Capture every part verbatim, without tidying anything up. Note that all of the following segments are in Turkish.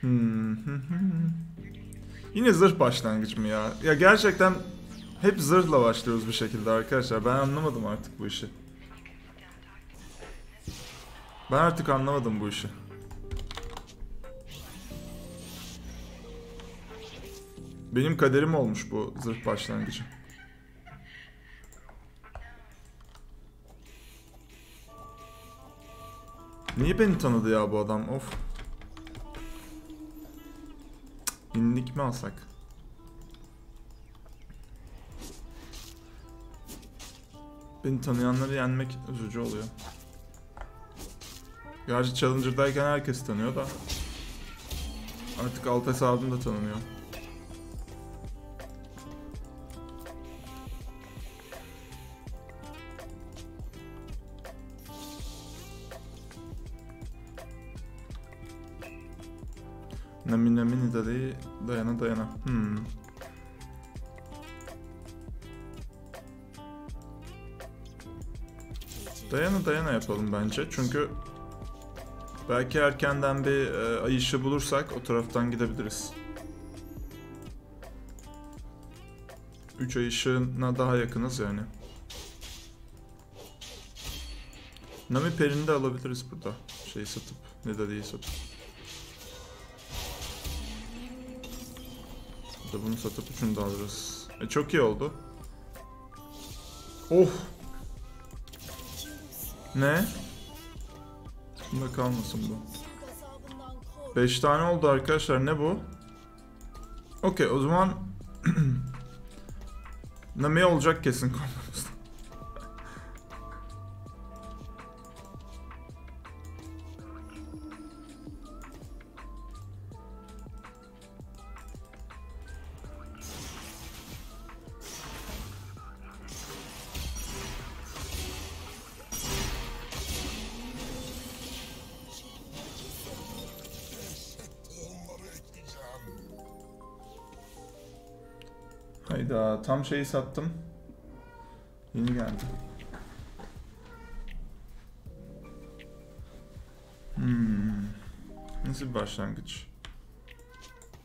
Hmm. Yine zırh başlangıç mı ya? Ya gerçekten hep zırhla başlıyoruz bir şekilde arkadaşlar. Ben anlamadım artık bu işi. Ben artık anlamadım bu işi. Benim kaderim olmuş bu zırh başlangıcı. Niye beni tanıdı ya bu adam? Of. İnlik mi alsak? Beni tanıyanları yenmek üzücü oluyor. Gerçi Challenger'dayken herkes tanıyor da. Artık alt hesabım da tanınıyor. Nami Nami Nidalee, Diana Diana. Hmm. Diana Diana yapalım bence, çünkü belki erkenden bir e, ay ışığı bulursak o taraftan gidebiliriz. üç ay ışığına daha yakınız yani. Nami Perini de alabiliriz burada. Şeyi satıp, Nidalee'yi satıp. Bunu satıp üçünü de alırız. E, çok iyi oldu. Oh! Ne? Bunda kalmasın bu. beş tane oldu arkadaşlar. Ne bu? Okey, o zaman Nami olacak kesin kombomuzda. Hayda, tam şeyi sattım. Yeni geldi. Hmm. Nasıl bir başlangıç?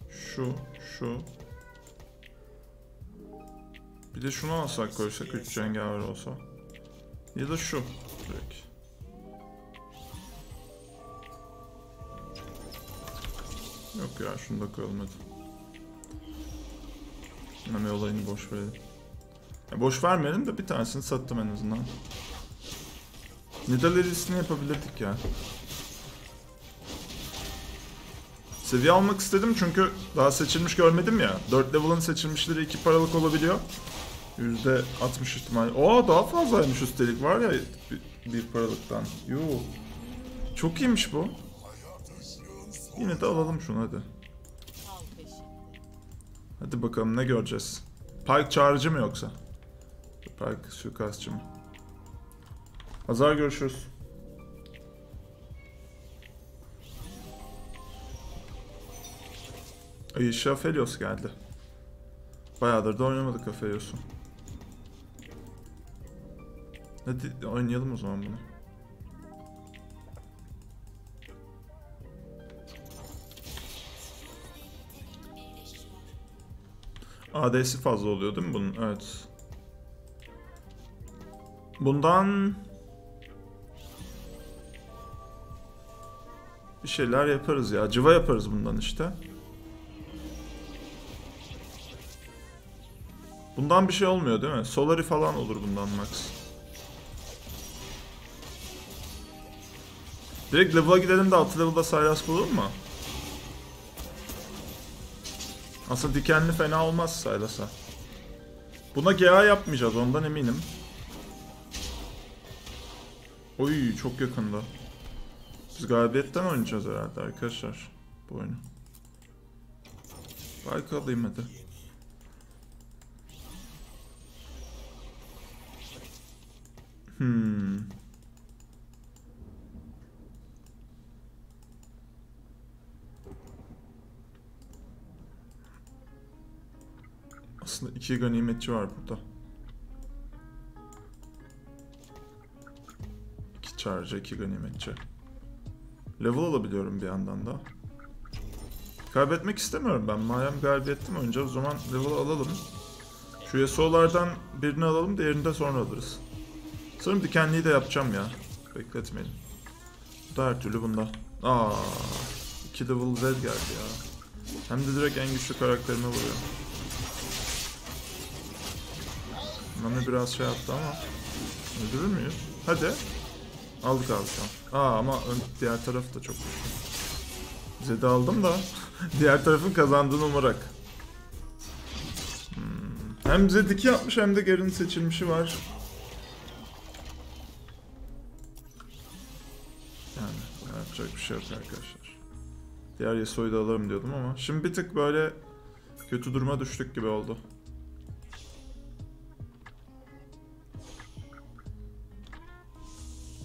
Şu, şu. Bir de şunu alsak koysak, üç cengaver olsa. Ya da şu. Direkt. Yok ya, şunu da koyalım hadi. Nami olayını boş verelim. Ya boş vermeyelim de bir tanesini sattım en azından. Nidalee listini yapabilirdik ya. Seviye almak istedim çünkü daha seçilmiş görmedim ya. dört level'ın seçilmişleri iki paralık olabiliyor. yüzde altmış ihtimal. Oo, daha fazlaymış üstelik, var ya bir, bir paralıktan. Yoo. Çok iyiymiş bu. Yine de alalım şunu hadi. Hadi bakalım ne göreceğiz. Pyke çağırıcı mı yoksa? Pyke suikastçı mı? Pazar görüşürüz. Ay işe Aphelios geldi. Bayağıdır da oynamadık Aphelios'u. Hadi oynayalım o zaman bunu. A D'si fazla oluyor değil mi bunun? Evet. Bundan bir şeyler yaparız ya. Cıva yaparız bundan işte. Bundan bir şey olmuyor değil mi? Solari falan olur bundan max. Direkt level'a gidelim de altı level'da Sylas bulalım mı? Aslında dikenli fena olmaz Sylas'a. Buna G A yapmayacağız, ondan eminim. Oy, çok yakında. Biz galibiyetten oynayacağız herhalde arkadaşlar bu oyunu. Belki alayım hadi. Hmm. Aslında iki ganimetçi var burada. İki charge, iki ganimetçi. Level alabiliyorum bir yandan da. Kaybetmek istemiyorum ben. Madem kaybettim önce o zaman level'ı alalım. Şu Yasuo'lardan birini alalım, diğerini de sonra alırız. Sanırım dikenliği de yapacağım ya. Bekletmeyelim. Bu da her türlü bunda. Aa, iki level Zed geldi ya. Hem de direkt en güçlü karakterime vuruyor. Nami biraz şey yaptı ama öldürür müyüz? Hadi. Aldık aldık. Aa ama ön, diğer taraf da çok güçlü. Zed'i aldım da diğer tarafın kazandığını umarak. Hmm. Hem Zed'iki yapmış hem de Garen'in seçilmişi var. Yani yapacak bir şey yok arkadaşlar. Diğer Yasuo'yu da alırım diyordum ama şimdi bir tık böyle kötü duruma düştük gibi oldu.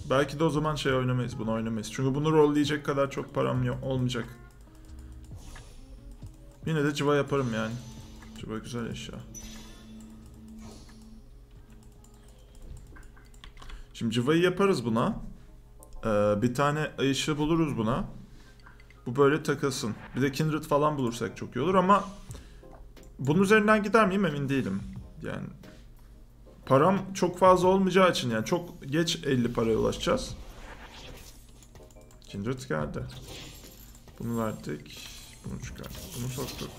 Belki de o zaman şey oynamayız, bunu oynamayız. Çünkü bunu rolleyecek kadar çok param yok, olmayacak. Yine de civa yaparım yani. Civa güzel eşya. Şimdi civayı yaparız buna. Ee, bir tane Ashe'ı buluruz buna. Bu böyle takılsın. Bir de Kindred falan bulursak çok iyi olur ama... Bunun üzerinden gider miyim emin değilim. Yani... Param çok fazla olmayacağı için yani çok geç elli paraya ulaşacağız. Kindred geldi. Bunu verdik. Bunu çıkardık. Bunu soktuk.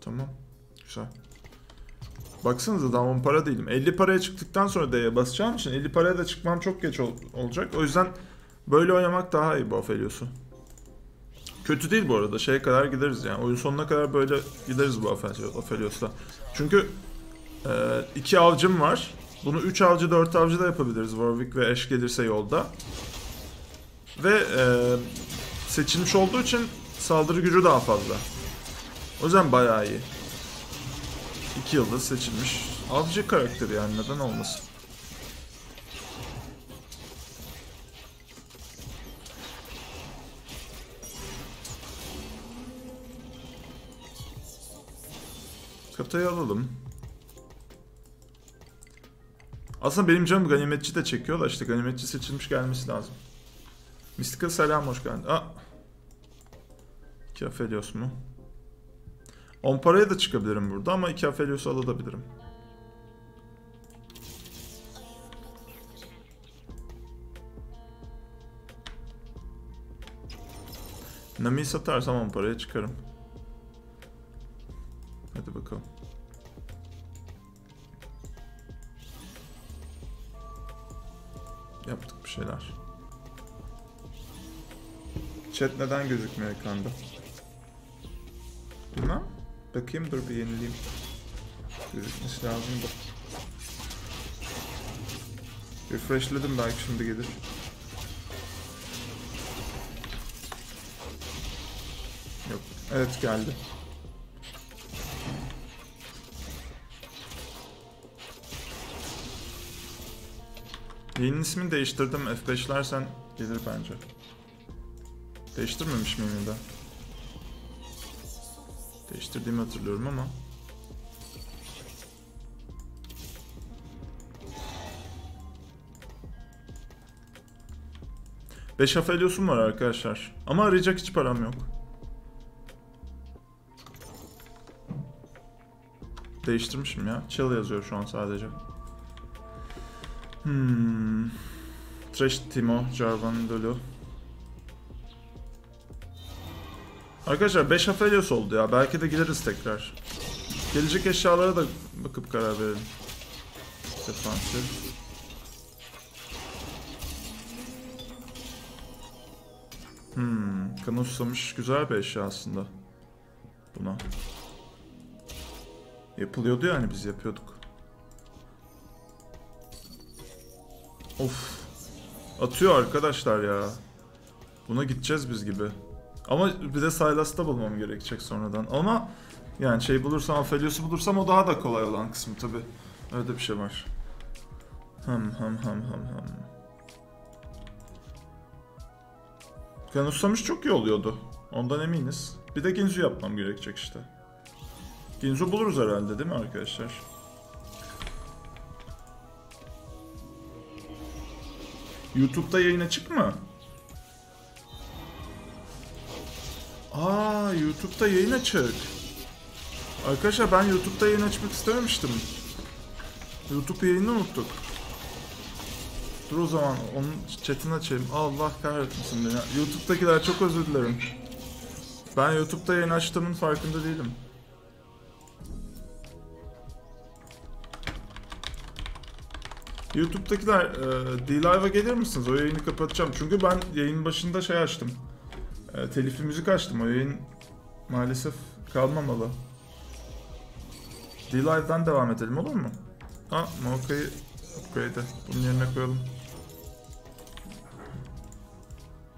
Tamam. Güzel. Baksanıza daha on para değilim. elli paraya çıktıktan sonra D'ye basacağım için elli paraya da çıkmam çok geç ol olacak. O yüzden böyle oynamak daha iyi bu Aphelios'u. Kötü değil bu arada, şeye kadar gideriz yani, oyun sonuna kadar böyle gideriz bu Aphelios'la. Çünkü e, iki avcım var, bunu üç avcı dört avcı da yapabiliriz Warwick ve Ashe gelirse yolda. Ve e, seçilmiş olduğu için saldırı gücü daha fazla. O yüzden bayağı iyi. İki yıldız seçilmiş avcı karakteri yani, neden olmasın. Katayı alalım. Aslında benim canım ganimetçi de çekiyor da işte ganimetçi seçilmiş gelmesi lazım. Mystica selam, hoş geldin. Aa. İki Aphelios mu? on paraya da çıkabilirim burada ama iki Aphelios'u alabilirim. Nami'yi satarsam on paraya çıkarım. Hadi bakalım. Yaptık bir şeyler. Chat neden gözükmüyor ekranda? Bilmem. Bakayım, dur bir yenileyim. Gözükmesi lazım da. Refreshledim, belki şimdi gelir. Yok. Evet geldi. Yayının ismini değiştirdim. F beş'lersen gelir bence. Değiştirmemiş miyim ya da? Değiştirdiğimi hatırlıyorum ama. beş Aphelios'um var arkadaşlar. Ama arayacak hiç param yok. Değiştirmişim ya. Chill yazıyor şu an sadece. Hmm. Thresh, Timo, Jarvan, Dolo. Arkadaşlar beş Aphelios oldu ya. Belki de gideriz tekrar. Gelecek eşyalara da bakıp karar verelim. Defansif. Hmm. Kanı susamış güzel bir eşya aslında. Buna. Yapılıyordu yani, biz yapıyorduk. Of. Atıyor arkadaşlar ya. Buna gideceğiz biz gibi. Ama bir de Sylas'ta bulmam gerekecek sonradan. Ama yani şey bulursam, Aphelios'u bulursam o daha da kolay olan kısmı tabi. Öyle bir şey var. Ham ham ham ham ham. Kanussamış çok iyi oluyordu. Ondan eminiz. Bir de Ginzu yapmam gerekecek işte. Ginzu buluruz herhalde değil mi arkadaşlar? YouTube'da yayın açık mı? Aa, YouTube'da yayın açık. Arkadaşlar ben YouTube'da yayın açmak istememiştim. YouTube yayını unuttuk. Dur o zaman onun chatini açayım. Allah kahretmesin beni. YouTube'dakiler çok özür dilerim. Ben YouTube'da yayın açtığımın farkında değilim. YouTube'dakiler e, D Live'a gelir misiniz? O yayını kapatacağım. Çünkü ben yayın başında şey açtım. E, telifli müzik açtım. O yayın maalesef kalmamalı. D Live'dan devam edelim, olur mu? Ha, Moka'yı upgrade'e. Bunun yerine koyalım.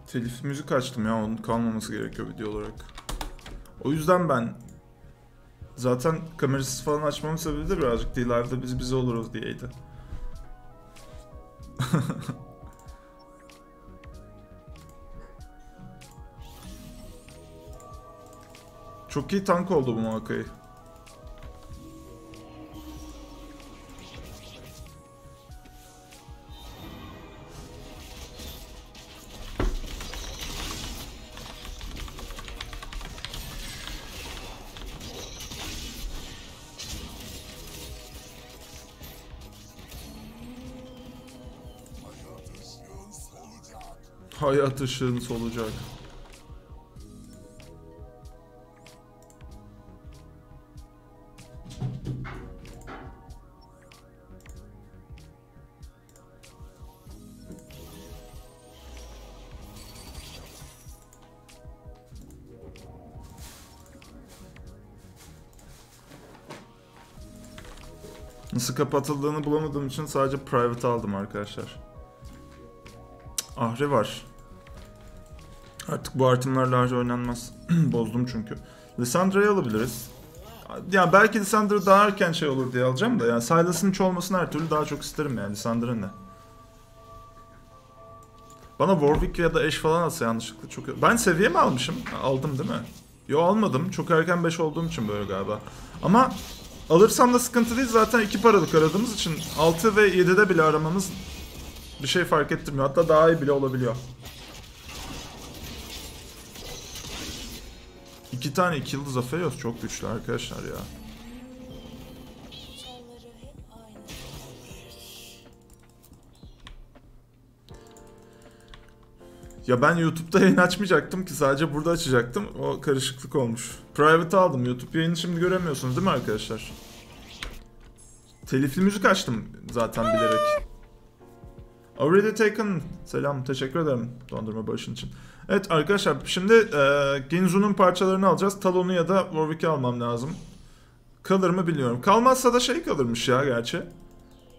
Telifli müzik açtım ya. Onun kalmaması gerekiyor video olarak. O yüzden ben zaten kamerasız falan açmamın sebebi de birazcık D Live'da biz bize oluruz diyeydi. Çok iyi tank oldu bu Moka'yı. Hayat ışığın solacak. Nasıl kapatıldığını bulamadığım için sadece private aldım arkadaşlar. Ahri var. Artık bu artımlarla harca oynanmaz. Bozdum çünkü. Lissandra'yı alabiliriz. Yani belki Lissandra daha erken şey olur diye alacağım da. Yani Sylas'ın hiç olmasını her türlü daha çok isterim yani. Lissandra ne? Bana Warwick ya da Ashe falan atsa yanlışlıkla çok... Ben seviye mi almışım? Aldım değil mi? Yo, almadım. Çok erken beş olduğum için böyle galiba. Ama alırsam da sıkıntı değil. Zaten iki paralık aradığımız için altı ve yedide bile aramamız bir şey fark ettirmiyor. Hatta daha iyi bile olabiliyor. İki tane iki yıldız Aphelios çok güçlü arkadaşlar ya. Ya ben YouTube'da yayın açmayacaktım ki, sadece burada açacaktım. O karışıklık olmuş. Private aldım. YouTube yayını şimdi göremiyorsunuz değil mi arkadaşlar? Telifli müzik açtım zaten bilerek. Already taken. Selam, teşekkür ederim dondurma bağışın için. Evet arkadaşlar, şimdi e, Ginzu'nun parçalarını alacağız. Talon'u ya da Warwick'i almam lazım. Kalır mı bilmiyorum. Kalmazsa da şey kalırmış ya gerçi.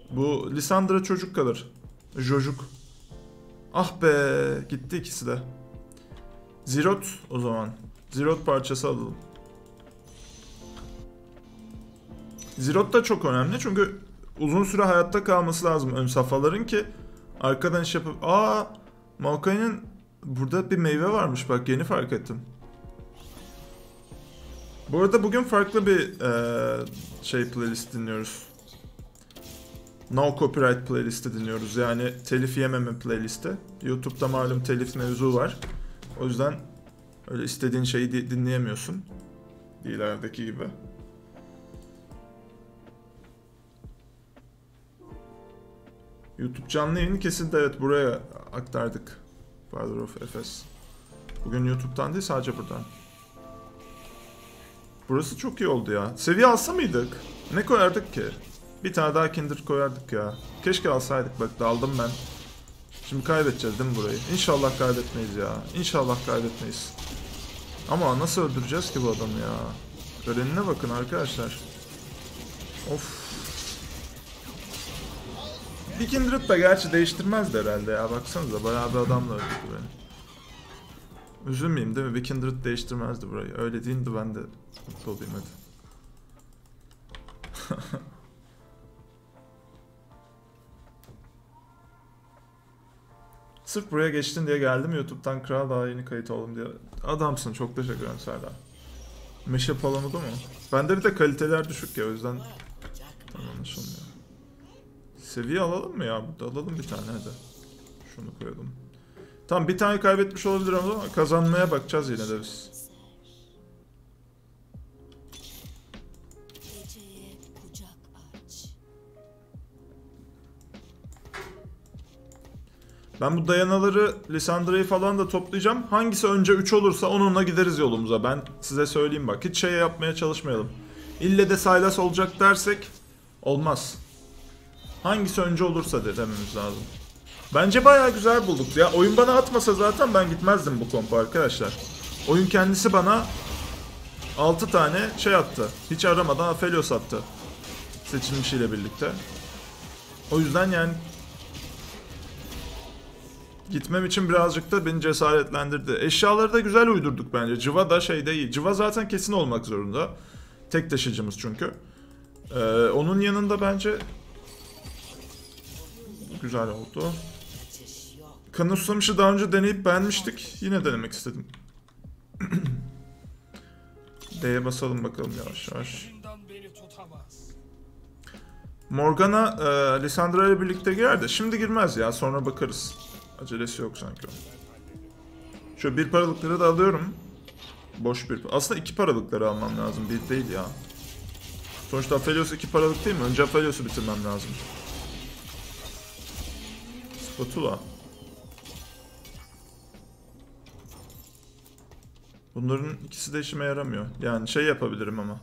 Bu Lissandra çocuk kalır. Jocuk. Ah be, gitti ikisi de. Zirot o zaman. Zirot parçası alalım. Zirot da çok önemli çünkü uzun süre hayatta kalması lazım ön safhaların ki arkadan iş yapıp... Aaa! Maokai'nin burada bir meyve varmış bak, yeni fark ettim. Bu arada bugün farklı bir ee, şey playlist dinliyoruz. No copyright playlisti dinliyoruz, yani telif yememe playlisti. YouTube'da malum telif mevzu var. O yüzden öyle istediğin şeyi dinleyemiyorsun. Dilerdeki gibi. YouTube canlı yayını kesildi, evet buraya aktardık. Father of Efes. Bugün YouTube'dan değil, sadece buradan. Burası çok iyi oldu ya. Seviye alsa mıydık? Ne koyardık ki? Bir tane daha Kindred koyardık ya. Keşke alsaydık, bak daldım ben. Şimdi kaybedeceğiz değil mi burayı? İnşallah kaybetmeyiz ya. İnşallah kaybetmeyiz. Ama nasıl öldüreceğiz ki bu adamı ya? Görenine bakın arkadaşlar. Of. Bir Kindred de gerçi değiştirmezdi herhalde ya, baksanıza bayağı bir adamla öldü burayı. Üzülmeyeyim değil mi? Bir Kindred değiştirmezdi burayı. Öyle değildi, ben de mutlu olayım hadi. Sırf buraya geçtin diye geldim YouTube'dan kral, daha yeni kayıt oldum diye. Adamsın, çok teşekkür ederim Serdar. Meşe palamadı mı? Bende bir de kaliteler düşük ya, o yüzden anlaşılmıyor. Seviye alalım mı ya? Burada alalım bir tane hadi. Şunu koyalım. Tamam, bir tane kaybetmiş olabilir ama kazanmaya bakacağız yine de biz. Ben bu Diana'ları, Lissandra'yı falan da toplayacağım. Hangisi önce üç olursa onunla gideriz yolumuza. Ben size söyleyeyim bak. Hiç şey yapmaya çalışmayalım. İlle de Sylas olacak dersek olmaz. Hangisi önce olursa dememiz lazım. Bence bayağı güzel bulduk. Ya oyun bana atmasa zaten ben gitmezdim bu kompa arkadaşlar. Oyun kendisi bana altı tane şey attı. Hiç aramadan Aphelios attı. Seçilmişiyle birlikte. O yüzden yani gitmem için birazcık da beni cesaretlendirdi. Eşyaları da güzel uydurduk bence. Cıva da şeyde iyi. Cıva zaten kesin olmak zorunda. Tek taşıyıcımız çünkü. Ee, onun yanında bence güzel oldu. Kan uslamışı daha önce deneyip beğenmiştik. Yine denemek istedim. D'ye basalım bakalım yavaş yavaş. Morgana e, Lissandra ile birlikte girer de şimdi girmez ya. Sonra bakarız. Acelesi yok sanki. Şöyle bir paralıkları da alıyorum. Boş bir. Aslında iki paralıkları almam lazım. Bir değil ya. Sonuçta Aphelios iki paralık değil mi? Önce Aphelios'u bitirmem lazım. Spatula. Bunların ikisi de işime yaramıyor. Yani şey yapabilirim ama.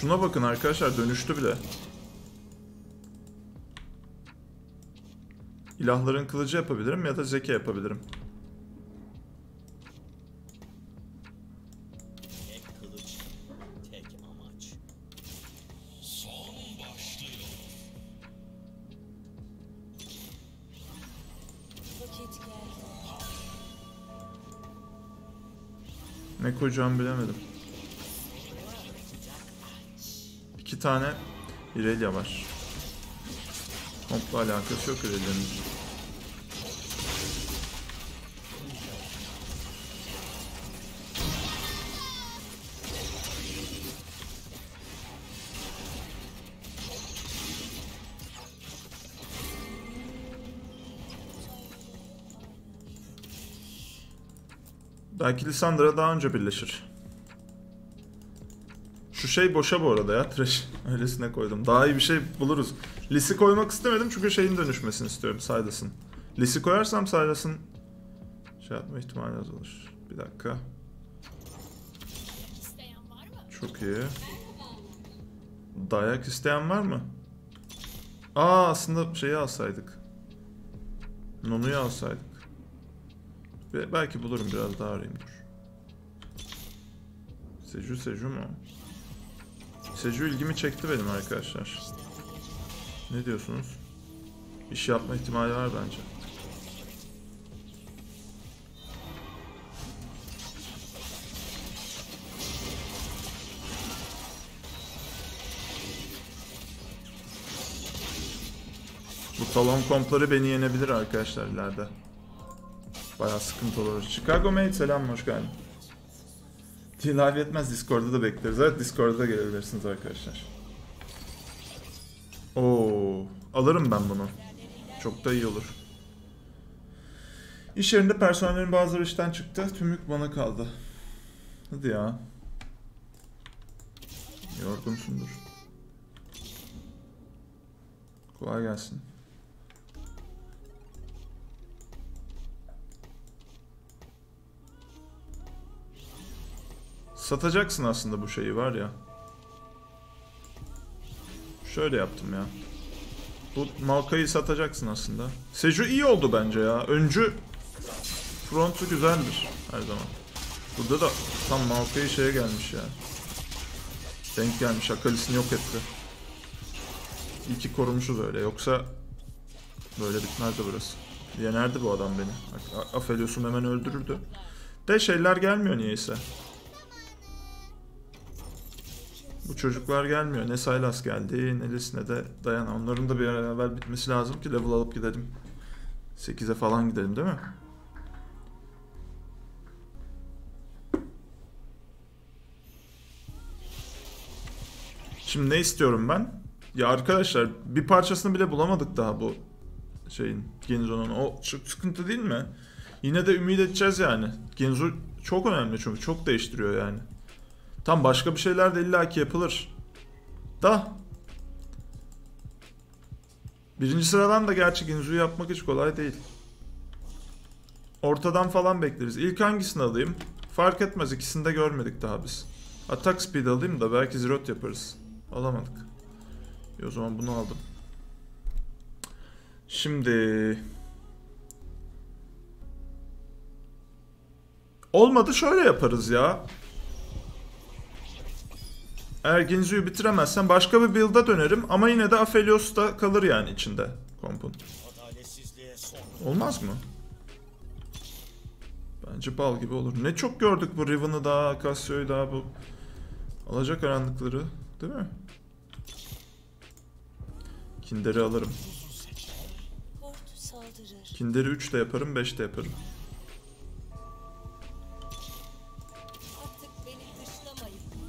Şuna bakın arkadaşlar, dönüştü bile. İlahların kılıcı yapabilirim ya da zeka yapabilirim. Tek kılıç, tek amaç. Son başlıyor. Ne koyacağımı bilemedim. İki tane Irelia var. Kompla alakası yok Irelia'nın. Belki Lissandra daha önce birleşir. Şu şey boşa bu arada ya. Thresh. Öylesine koydum. Daha iyi bir şey buluruz. Liss'i koymak istemedim çünkü şeyin dönüşmesini istiyorum. Sylas'ın. Liss'i koyarsam Sylas'ın şey yapma ihtimali az olur. Bir dakika. Çok iyi. Dayak isteyen var mı? Aa, aslında şeyi alsaydık. Nonu'yu alsaydık. Ve belki bulurum, biraz daha arayayım dur. Seju Seju mu? Seju ilgimi çekti benim arkadaşlar. Ne diyorsunuz? İş yapma ihtimali var bence. Bu Talon kompları beni yenebilir arkadaşlar ileride. Bayağı sıkıntı olur. Chicago Mate selam, hoş geldin. DLive yetmez, Discord'da da bekleriz. Evet, Discord'da da gelebilirsiniz arkadaşlar. Oo, alırım ben bunu. Çok da iyi olur. İş yerinde personelin bazıları işten çıktı. Tüm yük bana kaldı. Hadi ya. Yorgunsundur. Kolay gelsin. Satacaksın aslında bu şeyi var ya. Şöyle yaptım ya. Bu Malka'yı satacaksın aslında. Seju iyi oldu bence ya. Öncü frontu güzeldir her zaman. Burada da tam Malka'yı şeye gelmiş ya. Denk gelmiş. Akalisini yok etti. İyi ki korumuşuz öyle. Yoksa böyle bitmezdi burası. Yenerdi bu adam beni. Aphelios'um hemen öldürürdü. De şeyler gelmiyor niyeyse. Bu çocuklar gelmiyor. Ne Sylas geldi, ne Liss, ne de Diana. Onların da bir ara evvel bitmesi lazım ki level alıp gidelim. sekize falan gidelim değil mi? Şimdi ne istiyorum ben? Ya arkadaşlar bir parçasını bile bulamadık daha bu şeyin, Genzo'nun. O çok sıkıntı değil mi? Yine de ümit edeceğiz yani. Genzo çok önemli çünkü çok değiştiriyor yani. Tam başka bir şeyler de illaki yapılır. Da. Birinci sıradan da gerçi Genzo'yu yapmak hiç kolay değil. Ortadan falan bekleriz. İlk hangisini alayım? Fark etmez, ikisini de görmedik daha biz. Attack speed alayım da belki zirot yaparız. Alamadık. E o zaman bunu aldım. Şimdi... Olmadı şöyle yaparız ya. Eğer Genzo'yu bitiremezsen başka bir build'a dönerim ama yine de Aphelios da kalır yani içinde kompun. Olmaz mı? Bence bal gibi olur. Ne çok gördük bu Riven'ı da, Cassio'yu da, bu alacakaranlıkları, değil mi? Kinder'i alırım. Kinder'i üç de yaparım, beş de yaparım.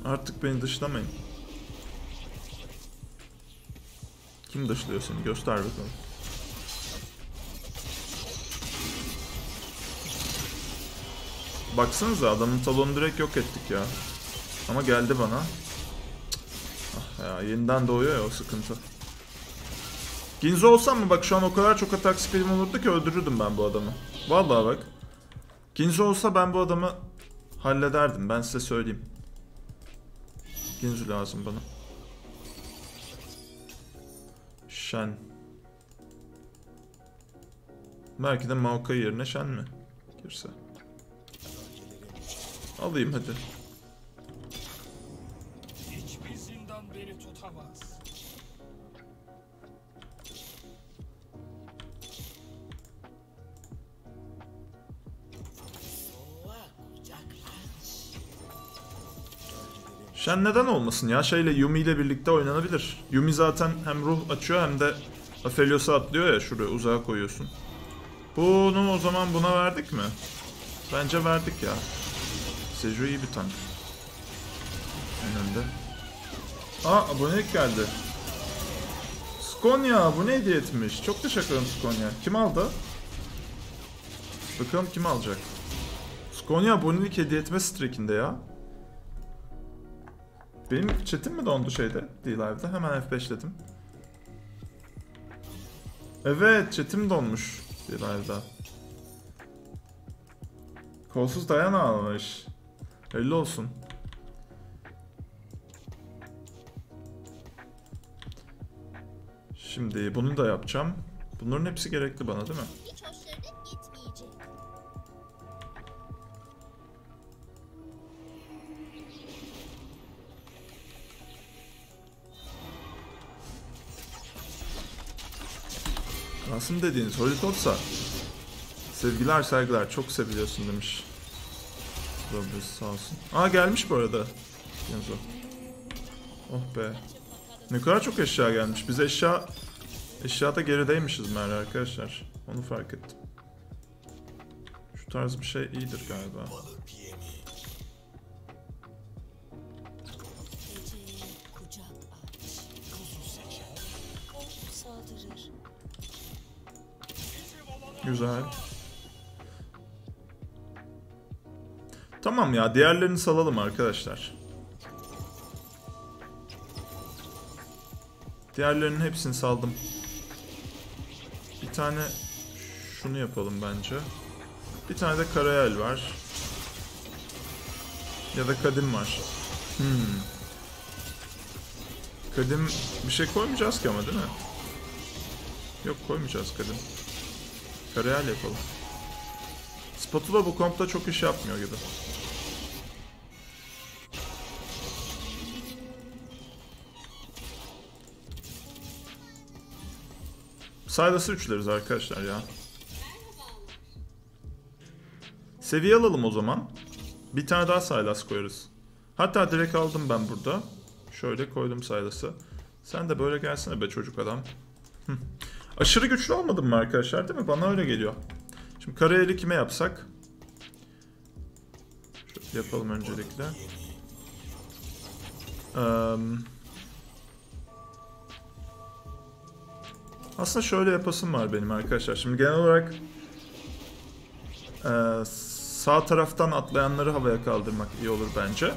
Artık beni dışlamayın. Kim dışlıyor seni? Göster bakalım. Baksanıza adamın Talon'u direkt yok ettik ya. Ama geldi bana. Ah ya, yeniden doğuyor ya, o sıkıntı. Genzo olsam mı? Bak şu an o kadar çok atak speed'im olurdu ki öldürürdüm ben bu adamı. Vallahi bak. Genzo olsa ben bu adamı hallederdim. Ben size söyleyeyim. Genzo lazım bana. Shen. Belki de Maokai yerine Shen mi girse. Alayım hadi. Hiçbir zindan beni tutamaz. Shen neden olmasın ya? Şeyle, Yumi ile birlikte oynanabilir. Yumi zaten hem ruh açıyor hem de Aphelios'a atlıyor ya, şuraya uzağa koyuyorsun. Bunu o zaman buna verdik mi? Bence verdik ya. Seju iyi bir tank. Önümde. Aa, abonelik geldi. Skonya bu ne hediye etmiş. Çok teşekkür ederim Skonya. Kim aldı? Bakalım kim alacak. Skonya abonelik hediye etme streakinde ya. Benim chatim mi dondu şeyde? DLive'da. Hemen F beş'ledim. Evet, chatim donmuş DLive'da. Kolsuz Diana almış. Hayırlı olsun. Şimdi bunu da yapacağım. Bunların hepsi gerekli bana, değil mi? Hiç hoşlarına gitmeyecek. Kasım dediğiniz Holitotsa. Sevgiler saygılar, çok seviliyorsun demiş. Robles sağ olsun. Aa, gelmiş bu arada. Genzo. Oh be. Ne kadar çok eşya gelmiş. Biz eşya... Eşyada gerideymişiz meğer arkadaşlar. Onu fark ettim. Şu tarz bir şey iyidir galiba. Güzel. Tamam ya, diğerlerini salalım arkadaşlar. Diğerlerinin hepsini saldım. Bir tane şunu yapalım bence. Bir tane de Karayel var. Ya da Kadim var. Hmm. Kadim bir şey koymayacağız ki ama, değil mi? Yok, koymayacağız Kadim. Karayel yapalım. Spatula bu kompta çok iş yapmıyor gibi. Sylas'ı üçleriz arkadaşlar ya. Seviye alalım o zaman. Bir tane daha Sylas koyarız. Hatta direkt aldım ben burada. Şöyle koydum Sylas'ı. Sen de böyle gelsene be çocuk adam. Hıh. Aşırı güçlü olmadım mı arkadaşlar, değil mi? Bana öyle geliyor. Şimdi Karayel'i kime yapsak? Şöyle yapalım öncelikle. Um, Aslında şöyle yapasım var benim arkadaşlar. Şimdi genel olarak e, sağ taraftan atlayanları havaya kaldırmak iyi olur bence.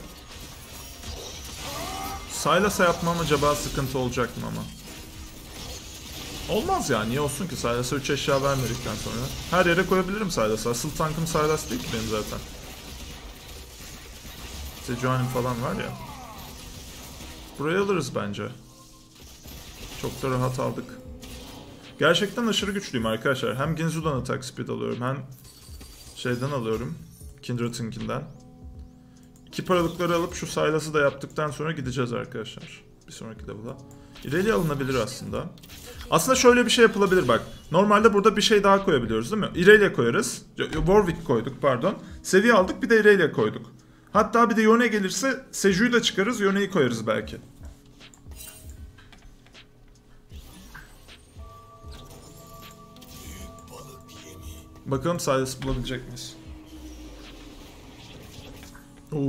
Sylas'a yapmam acaba sıkıntı olacak mı ama? Olmaz ya, niye olsun ki? Sylas'a üç eşya vermedikten sonra her yere koyabilirim Sylas'a. Asıl tankım Sylas değil ki benim zaten. Seju'nun falan var ya. Burayı alırız bence. Çok da rahat aldık. Gerçekten aşırı güçlüyüm arkadaşlar. Hem Ginzu'dan attack speed alıyorum, hem şeyden alıyorum, Kindred'inkinden. İki paralıkları alıp şu Sylas'ı da yaptıktan sonra gideceğiz arkadaşlar. Bir sonraki level'a. İrelia alınabilir aslında. Aslında şöyle bir şey yapılabilir bak. Normalde burada bir şey daha koyabiliyoruz değil mi? İrelia koyarız. Warwick koyduk pardon. Seviye aldık, bir de İrelia koyduk. Hatta bir de Yone gelirse Seju'yu da çıkarız, Yone'yi koyarız belki. Bakalım Sylas bulabilecek miyiz? Oo,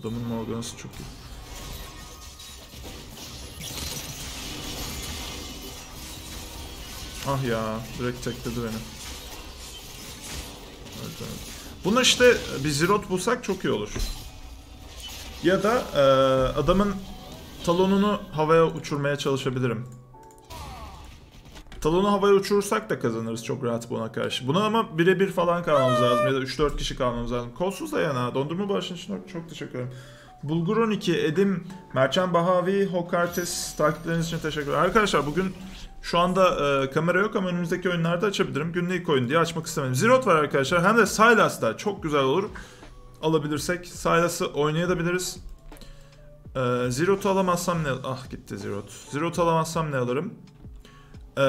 adamın Morgana'sı çok iyi. Ah ya, direkt tekledi beni. Evet, evet. Buna işte bir zirot bulsak çok iyi olur. Ya da e, adamın Talon'unu havaya uçurmaya çalışabilirim. Talon'u havaya uçurursak da kazanırız çok rahat buna karşı. Buna ama birebir falan kalmamız lazım ya da üç dört kişi kalmamız lazım. Kolsuz Diana, dondurma bağışın için çok teşekkür ederim. Bulgur on iki, Edim, Mercan Bahavi, Hokartes takipleriniz için teşekkürler. Arkadaşlar bugün şu anda e, kamera yok ama önümüzdeki oyunlarda açabilirim. Günlük oyun diye açmak istemedim. Zirot var arkadaşlar, hem de Sylas'da çok güzel olur. Alabilirsek Sylas'ı oynayabiliriz. E, Zirot'u alamazsam ne... Ah gitti Zirot. Zirot'u alamazsam ne alırım? E,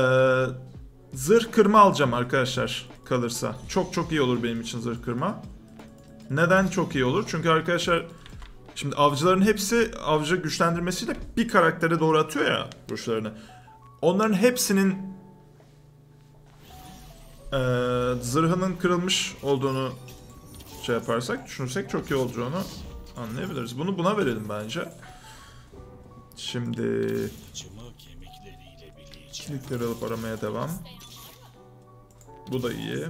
zırh kırma alacağım arkadaşlar kalırsa. Çok çok iyi olur benim için zırh kırma. Neden çok iyi olur? Çünkü arkadaşlar... Şimdi avcıların hepsi avcı güçlendirmesiyle bir karaktere doğru atıyor ya burçlarını. Onların hepsinin e, zırhının kırılmış olduğunu şey yaparsak, düşünürsek çok iyi olacağını anlayabiliriz. Bunu buna verelim bence. Şimdi kemikleri alıp aramaya devam. Bu da iyi.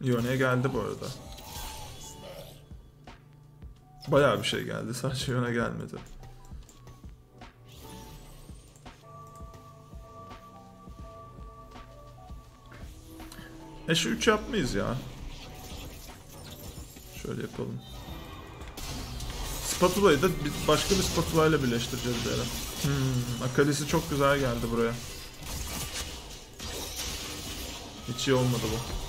Yone'ye geldi bu arada. Bayağı bir şey geldi, sadece Yone gelmedi. Ashe üç yapmayız ya. Şöyle yapalım. Spatula'yı da başka bir spatula ile birleştireceğiz bir ara. Hmm, Akali'si çok güzel geldi buraya. Hiç iyi olmadı bu.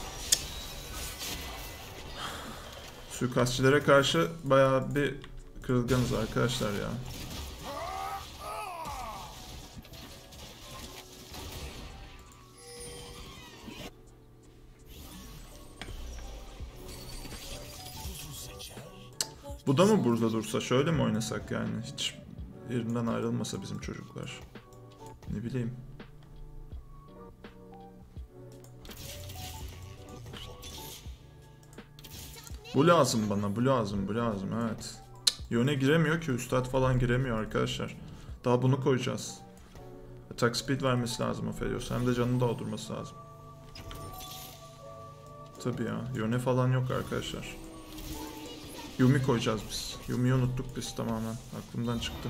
Suikastçilere karşı bayağı bir kırılganız arkadaşlar ya. Bu da mı burada dursa? Şöyle mi oynasak yani? Hiç yerinden ayrılmasa bizim çocuklar. Ne bileyim. Bu lazım bana, bu lazım, bu lazım, evet. Yone giremiyor ki, üstad falan giremiyor arkadaşlar. Daha bunu koyacağız. Attack speed vermesi lazım Aphelios, hem de canını doldurması lazım. Tabii ya, Yone falan yok arkadaşlar. Yumi koyacağız biz. Yumi'yi unuttuk biz tamamen, aklımdan çıktı.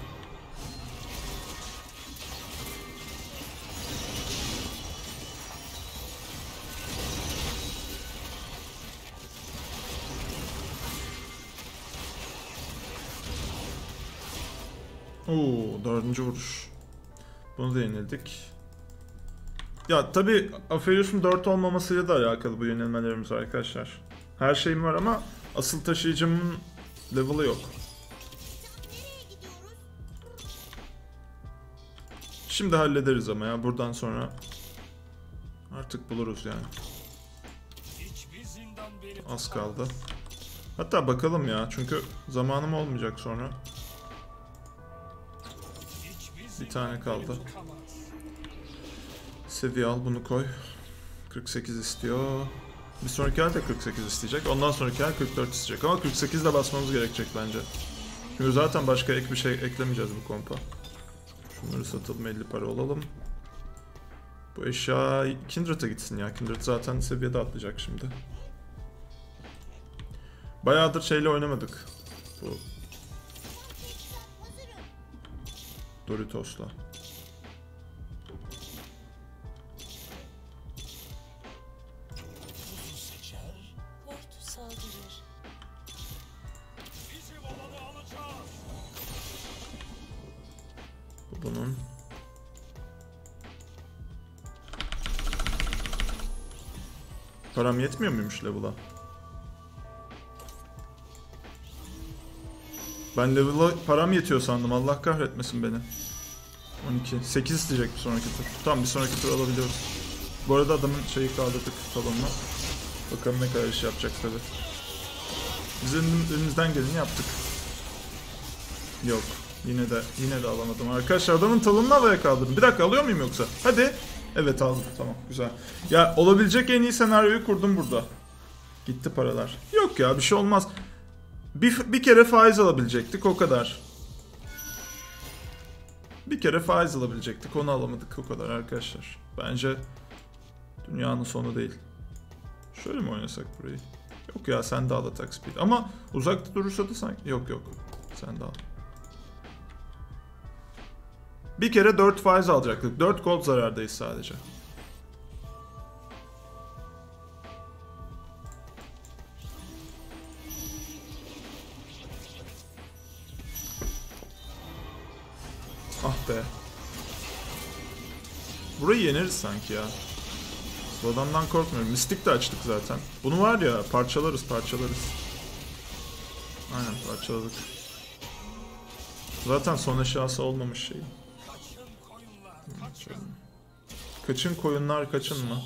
Oo, dördüncü vuruş. Bunu da yenildik. Ya tabi Aphelios'un dört olmamasıyla da alakalı bu yenilmelerimiz arkadaşlar. Her şeyim var ama asıl taşıyıcımın level'ı yok. Şimdi hallederiz ama ya, buradan sonra artık buluruz yani. Az kaldı. Hatta bakalım ya, çünkü zamanım olmayacak sonra. Bir tane kaldı. Seviye al, bunu koy. kırk sekiz istiyor. Bir sonraki el de kırk sekiz isteyecek. Ondan sonraki el kırk dört isteyecek. Ama kırk sekiz de basmamız gerekecek bence. Çünkü zaten başka ek bir şey eklemeyeceğiz bu kompa. Şunları satalım, elli para olalım. Bu eşya Kindred'e gitsin ya. Kindred zaten seviyede atlayacak şimdi. Bayağıdır şeyle oynamadık. Bu Doritos'la. Bunun param yetmiyor muymuş level'a? Ben level'a param yetiyor sandım. Allah kahretmesin beni. on iki. sekiz isteyecek bir sonraki tur. Tamam, bir sonraki tur alabiliyoruz. Bu arada adamın şeyi kaldırdık talonla. Bakalım ne kadar iş yapacak tabi. Biz elimizden geleni yaptık. Yok. Yine de yine de alamadım arkadaşlar, adamın talonunu havaya kaldırdım. Bir dakika, alıyor muyum yoksa? Hadi. Evet, aldım, tamam, güzel. Ya olabilecek en iyi senaryoyu kurdum burada. Gitti paralar. Yok ya, bir şey olmaz. Bir, bir kere faiz alabilecektik, o kadar. Bir kere faiz alabilecektik, onu alamadık, o kadar arkadaşlar. Bence dünyanın sonu değil. Şöyle mi oynasak burayı? Yok ya, sen de al atak speed. Ama uzakta durursa da sanki... Yok yok, sen de al. Bir kere dört faiz alacaktık. dört gold zarardayız sadece. Ah be. Burayı yeniriz sanki ya. Bu adamdan korkmuyorum. Mistik de açtık zaten. Bunu var ya, parçalarız parçalarız. Aynen, parçaladık. Zaten son eşyası olmamış şey. Kaçın koyunlar, kaçın mı?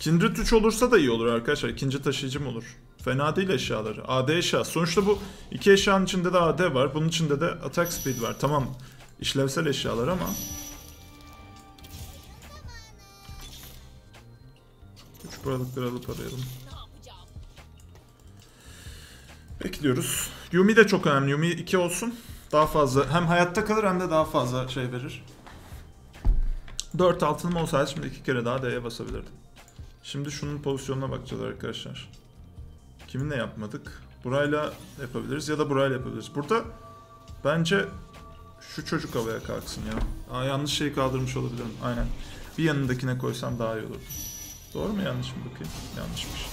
Kindred üç olursa da iyi olur arkadaşlar. İkinci taşıyıcım olur. Fena değil eşyaları. A D eşya. Sonuçta bu iki eşyanın içinde de A D var. Bunun içinde de attack speed var. Tamam, işlevsel eşyalar ama. üç paralıkları alıp arayalım. Bekliyoruz. Yumi de çok önemli. Yumi iki olsun. Daha fazla. Hem hayatta kalır hem de daha fazla şey verir. dört altınım olsaydı şimdi iki kere daha D'ye basabilirdim. Şimdi şunun pozisyonuna bakacağız arkadaşlar. Kiminle yapmadık? Burayla yapabiliriz ya da burayla yapabiliriz. Burada bence şu çocuk havaya kalksın ya. Aa, yanlış şeyi kaldırmış olabilirim. Aynen. Bir yanındakine koysam daha iyi olur. Doğru mu, yanlış mı bakayım? Yanlışmış.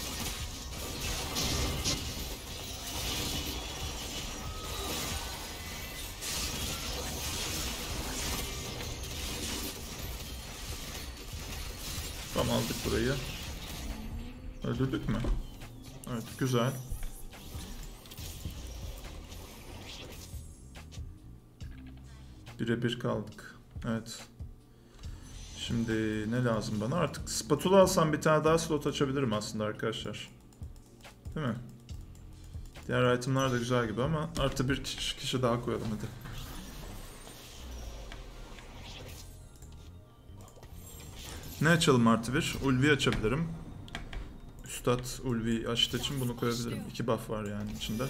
Tam aldık burayı. Öldürdük mü? Evet, güzel. Bire bir kaldık. Evet. Şimdi ne lazım bana? Artık spatula alsam bir tane daha slot açabilirim aslında arkadaşlar. Değil mi? Diğer itemler de güzel gibi ama artı bir kişi daha koyalım hadi. Ne açalım artı bir? Ulvi açabilirim. Üstad Ulvi açtığı için bunu koyabilirim. İki buff var yani içinde.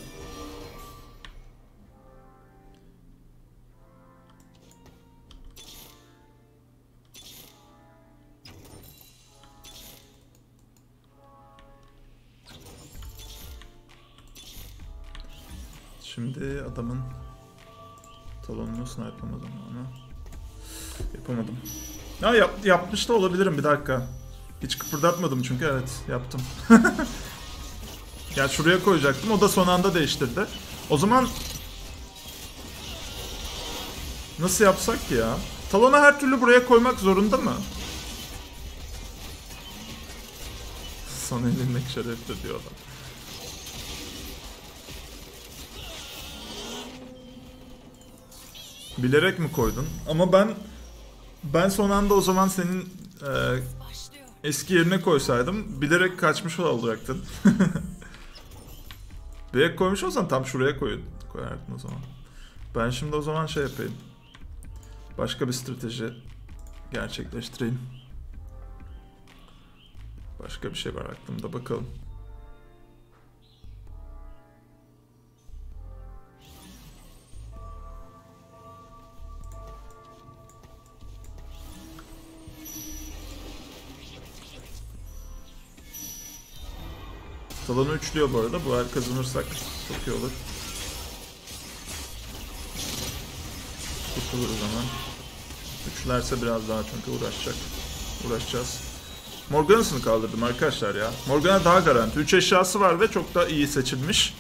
Şimdi adamın talonunu snipe'lama zamanı. Yapamadım. Ya yap, yapmış da olabilirim, bir dakika. Hiç kıpırdatmadım çünkü, evet yaptım. Ya şuraya koyacaktım, o da son anda değiştirdi. O zaman nasıl yapsak ya? Talon'a her türlü buraya koymak zorunda mı? Sana elinmek şereftir diyor adam. Bilerek mi koydun? Ama ben... Ben son anda o zaman senin e, eski yerine koysaydım bilerek kaçmış olacaktın. Bilerek koymuş olsan tam şuraya koy, koyardın o zaman. Ben şimdi o zaman şey yapayım. Başka bir strateji gerçekleştireyim. Başka bir şey var aklımda, bakalım. Talon'u üçlüyor bu arada. Bu el kazanırsak çok iyi olur. Kurtulur o zaman. Üçlerse biraz daha çünkü uğraşacak. Uğraşacağız. Morgana'sını kaldırdım arkadaşlar ya. Morgana daha garanti. üç eşyası var ve çok da iyi seçilmiş.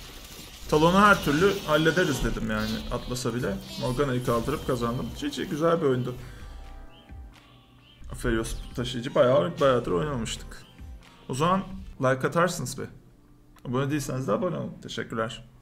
Talon'u her türlü hallederiz dedim yani. Atlasa bile. Morgana'yı kaldırıp kazandım. G G, güzel bir oyundu. Aphelios taşıyıcı bayağı bayağıdır oynamamıştık. O zaman like atarsınız be. Abone değilseniz de abone olun. Teşekkürler.